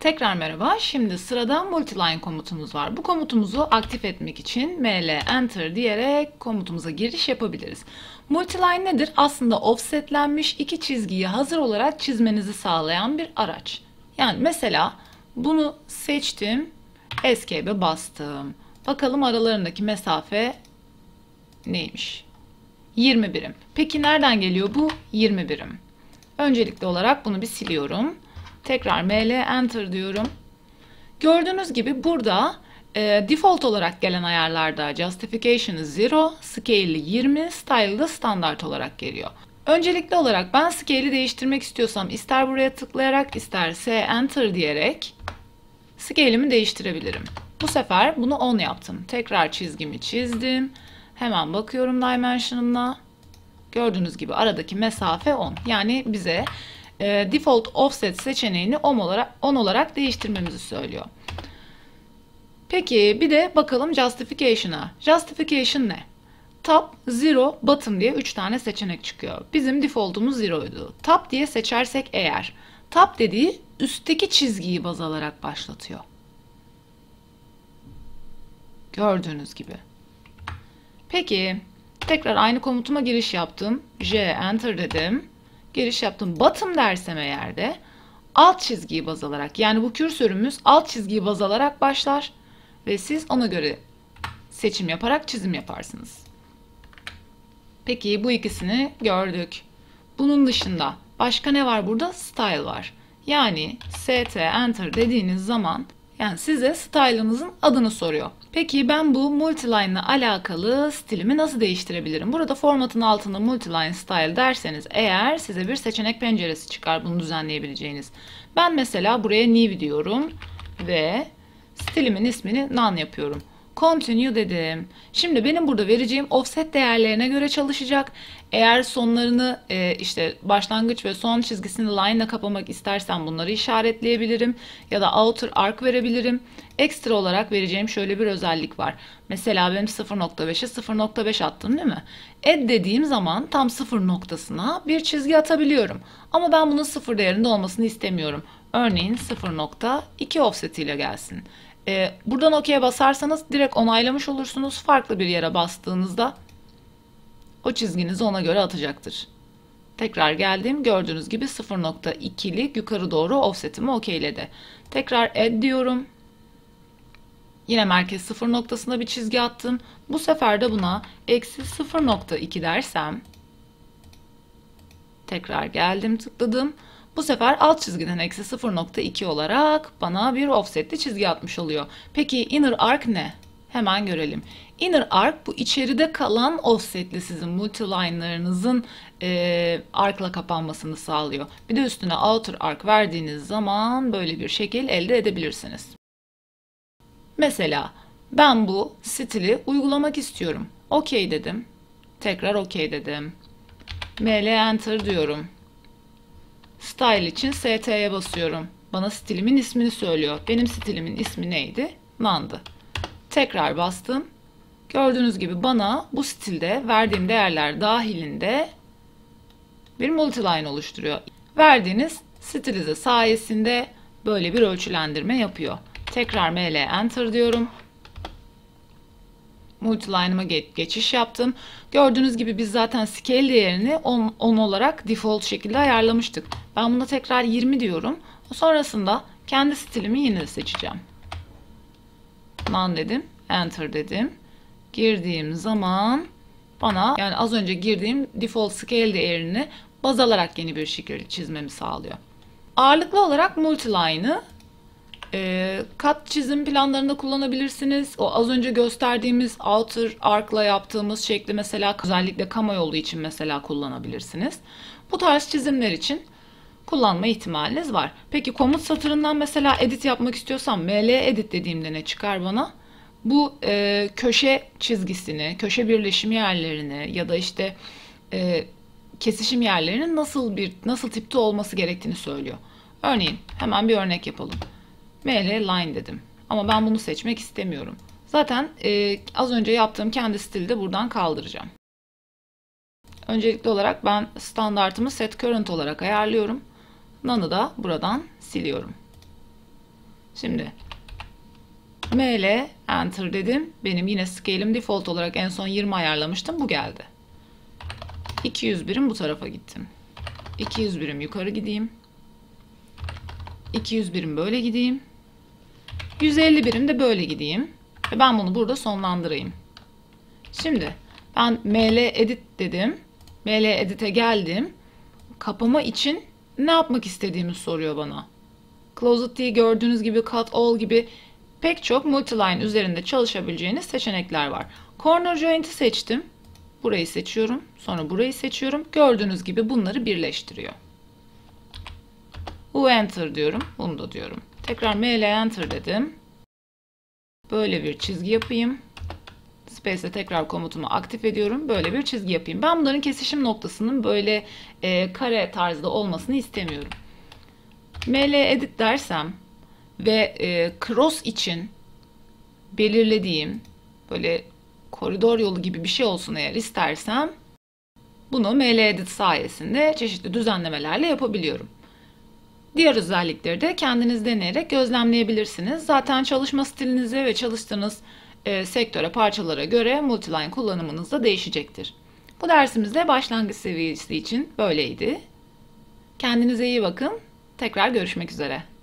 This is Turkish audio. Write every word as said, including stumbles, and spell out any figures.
Tekrar merhaba. Şimdi sırada Multiline komutumuz var. Bu komutumuzu aktif etmek için M L Enter diyerek komutumuza giriş yapabiliriz. Multiline nedir? Aslında offsetlenmiş iki çizgiyi hazır olarak çizmenizi sağlayan bir araç. Yani mesela bunu seçtim, Escape'e bastım. Bakalım aralarındaki mesafe neymiş? yirmi birim. Peki nereden geliyor bu yirmi birim? Öncelikli olarak bunu bir siliyorum. Tekrar M L Enter diyorum. Gördüğünüz gibi burada e, default olarak gelen ayarlarda Justification sıfır, Scale'i yirmi, Style'da standart olarak geliyor. Öncelikli olarak ben Scale'i değiştirmek istiyorsam ister buraya tıklayarak isterse Enter diyerek Scale'imi değiştirebilirim. Bu sefer bunu on yaptım. Tekrar çizgimi çizdim. Hemen bakıyorum Dimension'ımla. Gördüğünüz gibi aradaki mesafe on. Yani bize e, Default Offset seçeneğini on olarak, on olarak değiştirmemizi söylüyor. Peki bir de bakalım Justification'a. Justification ne? Top, Zero, Bottom diye üç tane seçenek çıkıyor. Bizim defaultumuz Zero'ydu. Top diye seçersek eğer, Top dediği üstteki çizgiyi baz alarak başlatıyor. Gördüğünüz gibi. Peki tekrar aynı komutuma giriş yaptım. J Enter dedim. Giriş yaptım. Bottom dersem eğer de alt çizgiyi baz alarak, yani bu kürsörümüz alt çizgiyi baz alarak başlar ve siz ona göre seçim yaparak çizim yaparsınız. Peki bu ikisini gördük. Bunun dışında başka ne var burada? Style var. Yani S T Enter dediğiniz zaman yani size style'ınızın adını soruyor. Peki ben bu Multiline ile alakalı stilimi nasıl değiştirebilirim? Burada formatın altında Multiline Style derseniz eğer size bir seçenek penceresi çıkar bunu düzenleyebileceğiniz. Ben mesela buraya New diyorum ve stilimin ismini None yapıyorum. Continue dedim. Şimdi benim burada vereceğim offset değerlerine göre çalışacak. Eğer sonlarını e, işte başlangıç ve son çizgisini line ile kapamak istersen bunları işaretleyebilirim. Ya da outer arc verebilirim. Ekstra olarak vereceğim şöyle bir özellik var. Mesela benim sıfır nokta beşe sıfır nokta beş attım değil mi? Add dediğim zaman tam sıfır noktasına bir çizgi atabiliyorum. Ama ben bunun sıfır değerinde olmasını istemiyorum. Örneğin sıfır nokta iki offsetiyle gelsin. Buradan okey'e basarsanız direkt onaylamış olursunuz. Farklı bir yere bastığınızda o çizginizi ona göre atacaktır. Tekrar geldim. Gördüğünüz gibi sıfır nokta ikilik yukarı doğru offsetimi okeyledi. Tekrar add diyorum. Yine merkez sıfır noktasına bir çizgi attım. Bu sefer de buna eksi sıfır nokta iki dersem tekrar geldim, tıkladım. Bu sefer alt çizgiden eksi sıfır nokta iki olarak bana bir offsetli çizgi atmış oluyor. Peki inner arc ne? Hemen görelim. Inner arc bu içeride kalan offsetli sizin multiline'larınızın e, arc'la kapanmasını sağlıyor. Bir de üstüne outer arc verdiğiniz zaman böyle bir şekil elde edebilirsiniz. Mesela ben bu stili uygulamak istiyorum. OK dedim. Tekrar OK dedim. M L Enter diyorum. Style için S T'ye basıyorum. Bana stilimin ismini söylüyor. Benim stilimin ismi neydi? None'dı. Tekrar bastım. Gördüğünüz gibi bana bu stilde verdiğim değerler dahilinde bir multiline oluşturuyor. Verdiğiniz stilize sayesinde böyle bir ölçülendirme yapıyor. Tekrar M L Enter diyorum. Multiline'ıma geçiş yaptım. Gördüğünüz gibi biz zaten scale değerini on, on olarak default şekilde ayarlamıştık. Ben buna tekrar yirmi diyorum. Sonrasında kendi stilimi yine seçeceğim. None dedim. Enter dedim. Girdiğim zaman bana yani az önce girdiğim default scale değerini baz alarak yeni bir şekil çizmemi sağlıyor. Ağırlıklı olarak Multiline'ı kat çizim planlarında kullanabilirsiniz. O az önce gösterdiğimiz outer arc'la yaptığımız şekli mesela özellikle kamayolu için mesela kullanabilirsiniz. Bu tarz çizimler için kullanma ihtimaliniz var. Peki komut satırından mesela edit yapmak istiyorsam M L edit dediğimde ne çıkar bana? Bu e, köşe çizgisini, köşe birleşim yerlerini ya da işte e, kesişim yerlerinin nasıl bir nasıl tipte olması gerektiğini söylüyor. Örneğin hemen bir örnek yapalım. M L Line dedim. Ama ben bunu seçmek istemiyorum. Zaten e, az önce yaptığım kendi stili de buradan kaldıracağım. Öncelikli olarak ben standartımı Set Current olarak ayarlıyorum. None'ı da buradan siliyorum. Şimdi M L enter dedim. Benim yine scale'im default olarak en son yirmi ayarlamıştım. Bu geldi. iki yüz birim bu tarafa gittim. iki yüz birim yukarı gideyim. iki yüz birim böyle gideyim. yüz elli birim de böyle gideyim. Ve ben bunu burada sonlandırayım. Şimdi ben M L edit dedim. M L edit'e geldim. Kapama için ne yapmak istediğimi soruyor bana. Close it, gördüğünüz gibi cut all gibi pek çok multiline üzerinde çalışabileceğiniz seçenekler var. Corner joint'i seçtim. Burayı seçiyorum. Sonra burayı seçiyorum. Gördüğünüz gibi bunları birleştiriyor. U enter diyorum. Bunu da diyorum. Tekrar M L enter dedim. Böyle bir çizgi yapayım. Space'de tekrar komutumu aktif ediyorum. Böyle bir çizgi yapayım. Ben bunların kesişim noktasının böyle e, kare tarzda olmasını istemiyorum. M L edit dersem ve e, cross için belirlediğim böyle koridor yolu gibi bir şey olsun eğer istersem, bunu M L edit sayesinde çeşitli düzenlemelerle yapabiliyorum. Diğer özellikleri de kendiniz deneyerek gözlemleyebilirsiniz. Zaten çalışma stilinize ve çalıştığınız e, sektöre, parçalara göre multiline kullanımınız da değişecektir. Bu dersimizde başlangıç seviyesi için böyleydi. Kendinize iyi bakın. Tekrar görüşmek üzere.